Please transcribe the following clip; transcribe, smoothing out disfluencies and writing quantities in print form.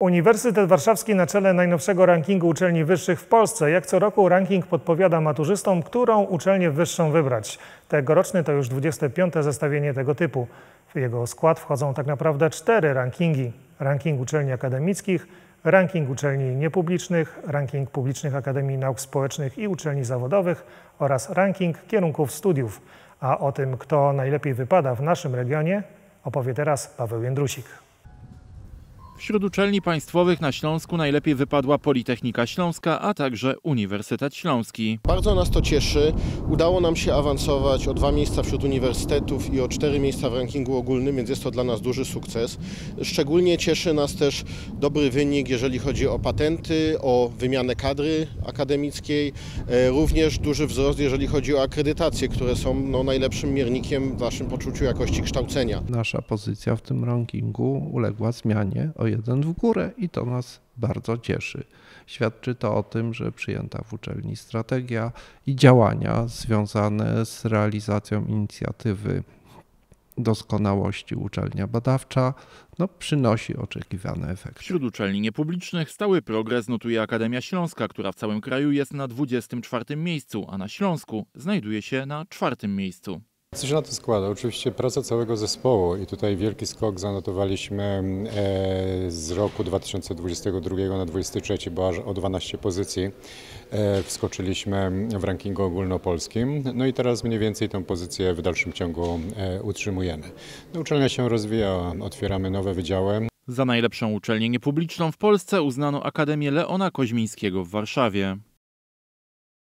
Uniwersytet Warszawski na czele najnowszego rankingu uczelni wyższych w Polsce. Jak co roku ranking podpowiada maturzystom, którą uczelnię wyższą wybrać. Tegoroczny to już 25. zestawienie tego typu. W jego skład wchodzą tak naprawdę 4 rankingi. Ranking uczelni akademickich, ranking uczelni niepublicznych, ranking publicznych Akademii Nauk Społecznych i uczelni zawodowych oraz ranking kierunków studiów. A o tym, kto najlepiej wypada w naszym regionie, opowie teraz Paweł Jędrusik. Wśród uczelni państwowych na Śląsku najlepiej wypadła Politechnika Śląska, a także Uniwersytet Śląski. Bardzo nas to cieszy. Udało nam się awansować o 2 miejsca wśród uniwersytetów i o 4 miejsca w rankingu ogólnym, więc jest to dla nas duży sukces. Szczególnie cieszy nas też dobry wynik, jeżeli chodzi o patenty, o wymianę kadry akademickiej, również duży wzrost, jeżeli chodzi o akredytacje, które są najlepszym miernikiem w naszym poczuciu jakości kształcenia. Nasza pozycja w tym rankingu uległa zmianie o 1 w górę i to nas bardzo cieszy. Świadczy to o tym, że przyjęta w uczelni strategia i działania związane z realizacją inicjatywy doskonałości uczelnia badawcza przynosi oczekiwane efekty. Wśród uczelni niepublicznych stały progres notuje Akademia Śląska, która w całym kraju jest na 24. miejscu, a na Śląsku znajduje się na 4. miejscu. Co się na to składa? Oczywiście praca całego zespołu i tutaj wielki skok zanotowaliśmy z roku 2022 na 2023, bo aż o 12 pozycji wskoczyliśmy w rankingu ogólnopolskim. No i teraz mniej więcej tę pozycję w dalszym ciągu utrzymujemy. Uczelnia się rozwija, otwieramy nowe wydziały. Za najlepszą uczelnię niepubliczną w Polsce uznano Akademię Leona Koźmińskiego w Warszawie.